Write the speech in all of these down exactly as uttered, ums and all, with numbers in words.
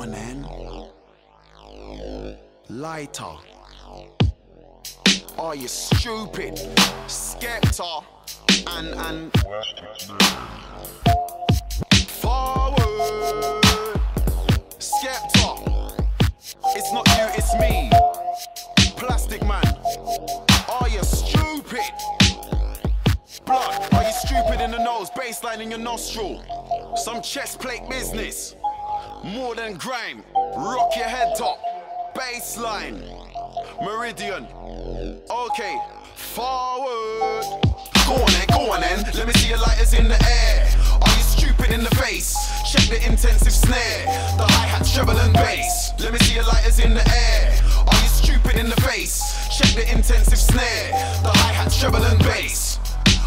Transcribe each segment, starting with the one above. on then. Lighter. Are you stupid? Skepta. And, and... Forward. Skepta. It's not you, it's me. Plastic man. Are you stupid? Blood. Are you stupid in the nose? Baseline in your nostril. Some chest plate business. More than grime. Rock your head top. Baseline. Meridian. Okay. Forward. Go on then, go on then. Let me see your lighters in the air. Are you stupid in the face? Check the intensive snare. The hi-hat, treble and bass. Let me see your lighters in the air. Are you stupid in the face? Check the intensive snare. The hi-hat, treble and bass.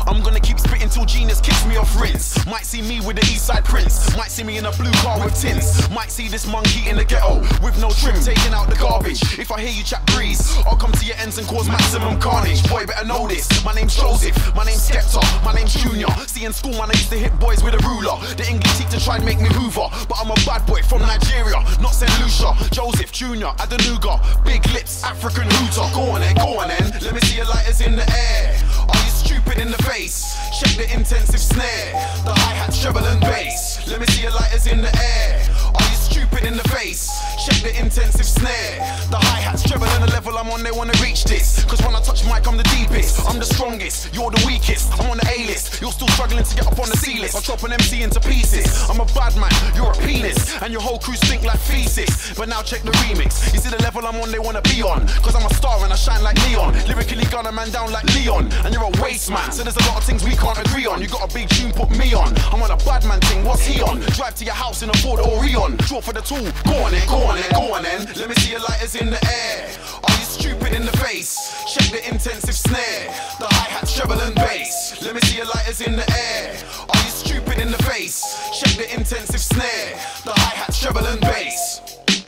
I'm gonna keep spitting till genius kicks me off Rinse. Might see me with the east side prints. Might see me in a blue car with tints. Might see this monkey in the ghetto with no trim taking out the garbage. If I hear you chat breeze, I'll come to your ends and cause maximum carnage. Boy, better know this. My name's Joseph, my name's Skepta, my name's Junior. See, in school man, I used to hit boys with a ruler. The English teacher tried to make me hoover, but I'm a bad boy from Nigeria, not St Lucia. Joseph, Junior, Adenuga, big lips, African hooter. Go on then, go on then, let me see your lighters in the air. Are you stupid in the face? Check the intensive snare, the hi-hat, treble and bass. Let me see your lighters in the air. Are you stupid in the face? Check the intensive snare, the hi-hats, treble and the level I'm on. They wanna reach this, cause when I touch mic I'm the deepest. I'm the strongest, you're the weakest. I'm on the A-list, you're still struggling to get up on the C-list. I'll chop an M C into pieces. I'm a bad man, you're a penis, and your whole crew stink like feces. But now check the remix, you see the level I'm on. They wanna be on, cause I'm a star and I shine like Leon. Lyrically gun a man down like Leon, and you're a waste man. So there's a lot of things we can't agree on. You got a big tune, put me on. I'm on a bad man thing, what's he on? Drive to your house in a Ford Orion. Draw for the tool. Go on then, go on then, go on then. Let me see your lighters in the air. Are you stupid in the face? Check the intensive snare, the hi-hat, treble and bass. Let me see your lighters in the air. Are you stupid in the face? Check the intensive snare, the hi-hat, treble and bass.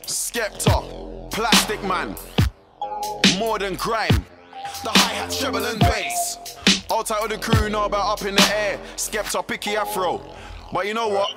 Skepta, plastic man, more than grime, the hi-hat, treble and bass. All tight of the crew know about up in the air. Skepta, picky afro. But you know what?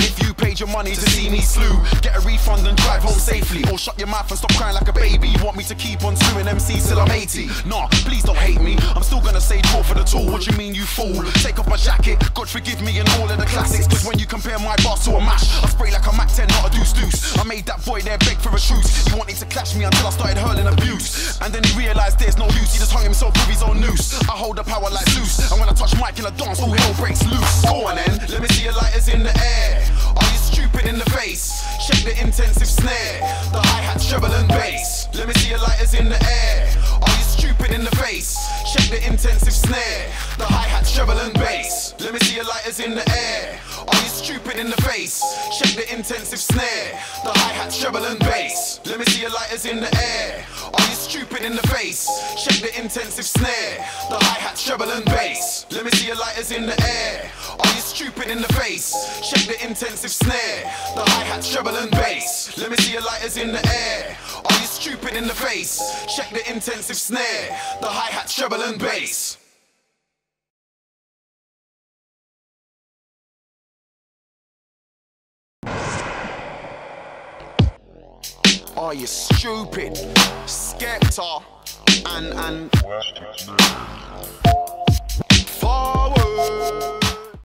If you paid your money to see me slew, get a refund and drive home safely. Or shut your mouth and stop crying like a baby. You want me to keep on suing M Cs till I'm eighty? Nah, please don't hate me. I'm still gonna say draw for the tool. What you mean you fool? Take off my jacket, God forgive me and all of the classics. Cause when you compare my bars to a mash, I spray like a Mac ten, not a deuce-deuce. I made that boy there beg for a truce. He wanted to clash me until I started hurling abuse. And then he realised there's no use. He just hung himself with his own noose. I hold the power like Zeus, and when I touch mic in a dance, all hell breaks loose. Go on then, let me see your lighters in the air. Are you stupid in the face? Check the intensive snare, the hi-hat, treble and bass. Let me see your lighters in the air. Are you stupid in the face? Check the intensive snare, the hi-hat, treble and bass. Let me see your lighters in the air. Are you stupid in the face? Check the intensive snare, the hi-hat, treble and bass. Let me see your lighters in the air. Are you stupid in the face? Check the intensive snare, the hi-hat, treble and bass. Let me see your lighters in the air. Are you stupid in the face? Check the intensive snare, the hi-hat, treble and bass. Let me see your lighters in the air. Are you stupid in the face? Check the intensive snare, the hi-hat, treble and bass. Are you stupid? Skepta and and Forward.